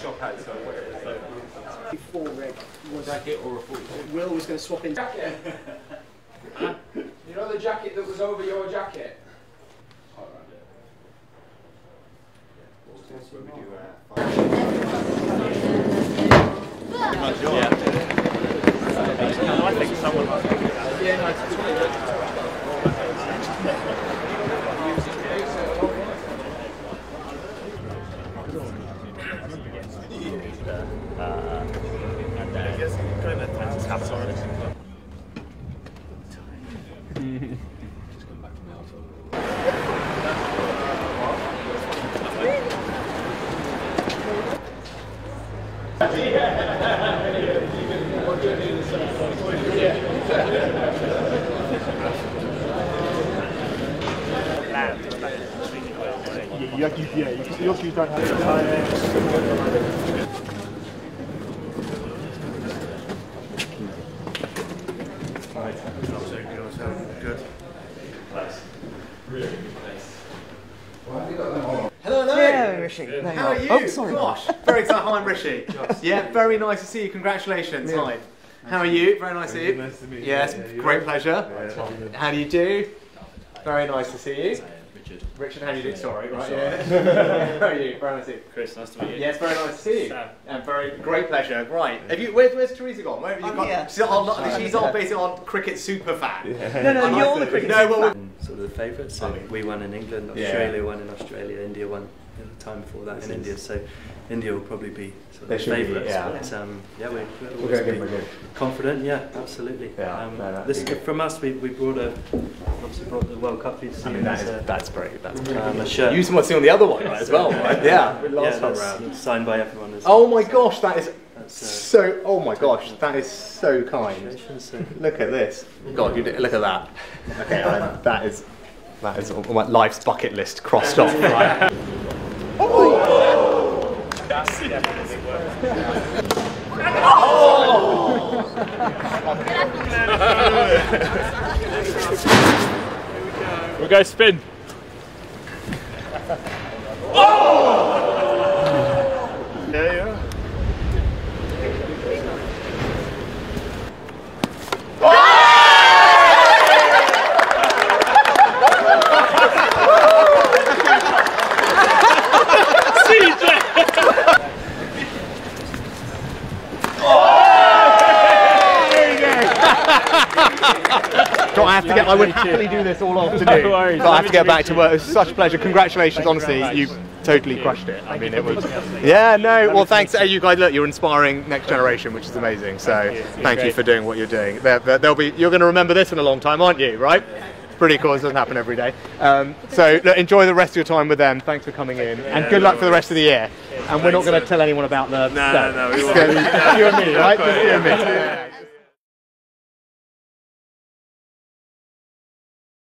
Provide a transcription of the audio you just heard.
shop had, so whatever. So. Before Rick was jacket or a full. Will was going to swap in. Jacket. You know the jacket that was over your jacket. All right. Yeah. That's what we do. Yeah. I think someone. Yeah. No, it's and then I guess kind of times caps already. Just come back from you don't have the time. Yeah. How are you? Oh, sorry. Gosh, very excited. Hi, I'm Rishi. Yeah, very nice to see you. Congratulations. Yeah. Hi. How are you? Very nice to see you. Nice to meet you. Yes, yeah, great pleasure. Yeah. How do you do? Very nice to see you. Richard. Richard, how do you do? Sorry, right? Yeah. How are you? Very nice to see you. Chris, nice to meet you. Yes, very nice to see you. Sam. And very great pleasure. Right. Have you? Where's Teresa gone? Where have you gone? Yeah. She's on basically on cricket super fan. Yeah. No, you're the cricket super fan. Sort of the favourites. So we won in England. Australia won in Australia. India won. The time before that in India, so India will probably be sort of favourites. Yeah. But yeah, we're going to be confident. Yeah, absolutely. Yeah, this from us, we brought obviously brought the World Cup. That's great. That's a shirt. You must see on the other one as well, right? Yeah. Last time round, signed by everyone. As well. Oh my gosh, that is so. Oh my gosh, that is so kind. Look at this. God, you look at that. Okay, that is my life's bucket list crossed off. Right? Oh! That's definitely worth it. Oh! Here we go. We'll go spin. Oh! There you are. I would happily do this all afternoon, no worries, but I have to get back to work. It was such a pleasure. Congratulations, honestly, you totally crushed it. I mean, it was... Yeah, no, well, thanks to you guys. Look, you're inspiring next generation, which is amazing. So thank you for doing what you're doing. You're going to remember this in a long time, aren't you, right? Pretty cool, it doesn't happen every day. So look, enjoy the rest of your time with them. Thanks for coming in, and good luck for the rest of the year. And we're not going to tell anyone about the... No, no, no. You and me, right? Just you and me.